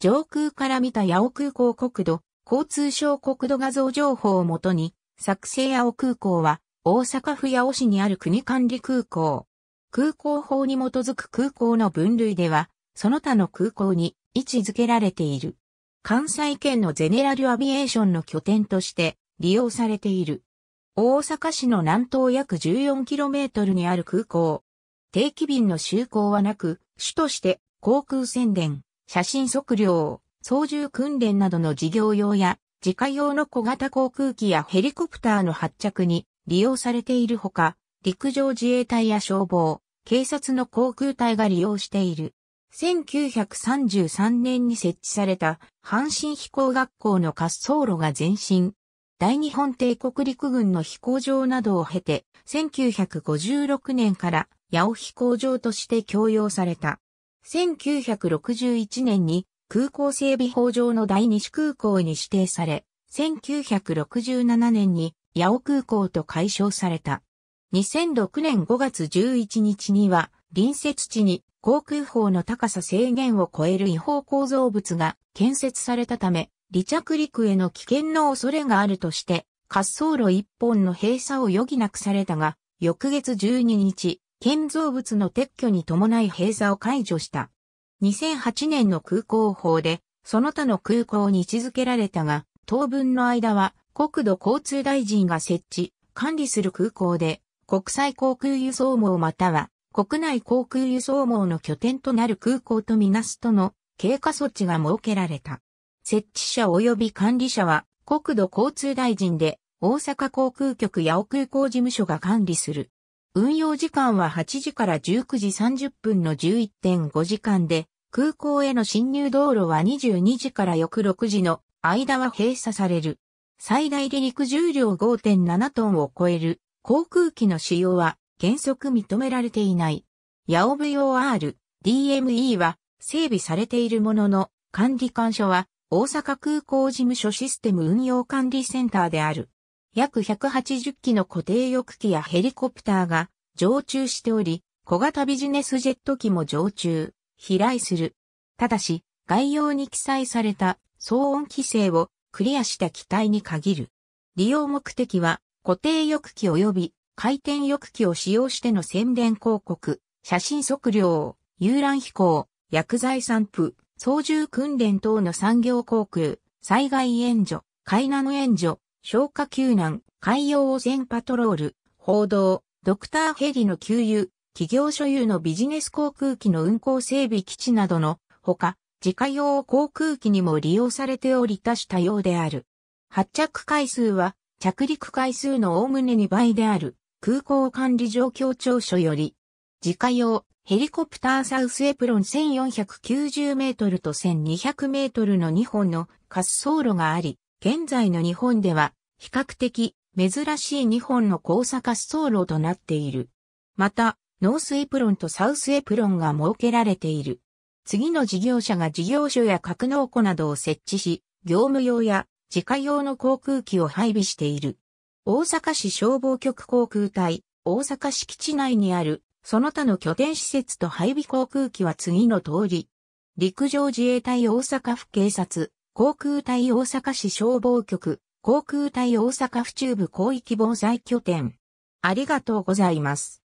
上空から見た八尾空港国土、交通省国土画像情報をもとに、作成八尾空港は、大阪府八尾市にある国管理空港。空港法に基づく空港の分類では、その他の空港に位置づけられている。関西圏のゼネラルアビエーションの拠点として利用されている。大阪市の南東約 14km にある空港。定期便の就航はなく、主として航空宣伝、写真測量、操縦訓練などの事業用や、自家用の小型航空機やヘリコプターの発着に利用されているほか、陸上自衛隊や消防、警察の航空隊が利用している。1933年に設置された阪神飛行学校の滑走路が前身。大日本帝国陸軍の飛行場などを経て、1956年から八尾飛行場として供用された。1961年に空港整備法上の第2種空港に指定され、1967年に八尾空港と改称された。2006年5月11日には、隣接地に航空法の高さ制限を超える違法構造物が建設されたため、離着陸への危険の恐れがあるとして、滑走路一本の閉鎖を余儀なくされたが、翌月12日、建造物の撤去に伴い閉鎖を解除した。2008年の空港法で、その他の空港に位置づけられたが、当分の間は国土交通大臣が設置、管理する空港で、国際航空輸送網または、国内航空輸送網の拠点となる空港とみなすとの経過措置が設けられた。設置者及び管理者は国土交通大臣で大阪航空局八尾空港事務所が管理する。運用時間は8時から19時30分の 11.5 時間で、空港への進入道路は22時から翌6時の間は閉鎖される。最大離陸重量 5.7 トンを超える航空機の使用は原則認められていない。八尾 VOR、DME は整備されているものの、管理官所は大阪空港事務所システム運用管理センターである。約180機の固定翼機やヘリコプターが常駐しており、小型ビジネスジェット機も常駐、飛来する。ただし、概要に記載された騒音規制をクリアした機体に限る。利用目的は固定翼機及び回転翼機を使用しての宣伝広告、写真測量、遊覧飛行、薬剤散布、操縦訓練等の産業航空、災害援助、海難援助、消火救難、海洋汚染パトロール、報道、ドクターヘリの給油、企業所有のビジネス航空機の運航整備基地などのほか、自家用航空機にも利用されており多種多様である。発着回数は着陸回数の概ね2倍である。空港管理状況調書より、自家用ヘリコプターサウスエプロン1490メートルと1200メートルの2本の滑走路があり、現在の日本では比較的珍しい2本の交差滑走路となっている。また、ノースエプロンとサウスエプロンが設けられている。次の事業者が事業所や格納庫などを設置し、業務用や自家用の航空機を配備している。大阪市消防局航空隊、大阪市基地内にある、その他の拠点施設と配備航空機は次の通り。陸上自衛隊大阪府警察、航空隊大阪市消防局、航空隊大阪府中部広域防災拠点。ありがとうございます。